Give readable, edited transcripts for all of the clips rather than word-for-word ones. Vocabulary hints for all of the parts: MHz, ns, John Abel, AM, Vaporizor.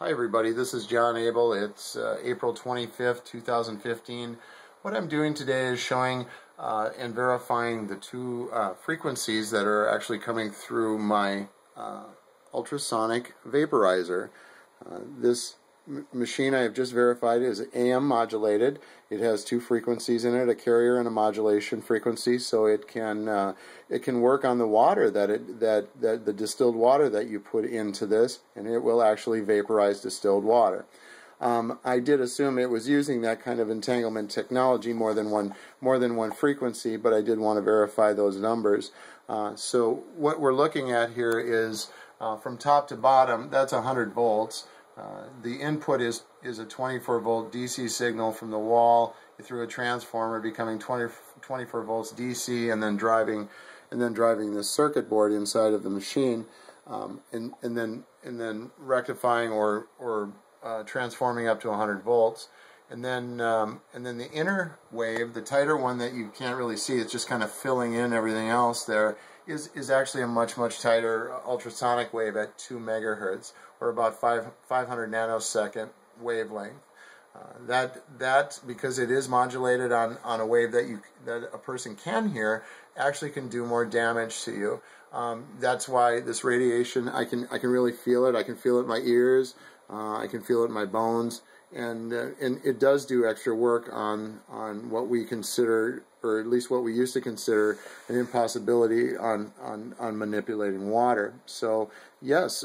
Hi everybody, this is John Abel. It's April 25th, 2015. What I'm doing today is showing and verifying the two frequencies that are actually coming through my ultrasonic vaporizer. This machine I have just verified is AM modulated. It has two frequencies in it, a carrier and a modulation frequency, so it can work on the water that the distilled water that you put into this, and it will actually vaporize distilled water. I did assume it was using that kind of entanglement technology, more than one frequency, but I did want to verify those numbers. So what we're looking at here is from top to bottom, that's 100 volts. The input is a 24-volt DC signal from the wall through a transformer, becoming 24 volts DC, and then driving this circuit board inside of the machine, and then rectifying or transforming up to 100 volts, and then the inner wave, the tighter one that you can't really see, it's just kind of filling in everything else there. Is actually a much tighter ultrasonic wave at 2 megahertz, or about 500 nanosecond wavelength. That because it is modulated on a wave that a person can hear, actually can do more damage to you. That's why this radiation, I can really feel it. I can feel it in my ears. I can feel it in my bones, and it does do extra work on what we consider, or at least what we used to consider, an impossibility on manipulating water. So yes,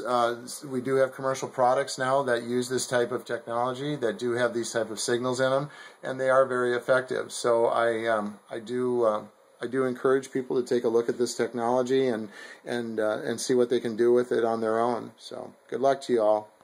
we do have commercial products now that use this type of technology, that do have these type of signals in them, and they are very effective. So I do encourage people to take a look at this technology and see what they can do with it on their own. So good luck to you all.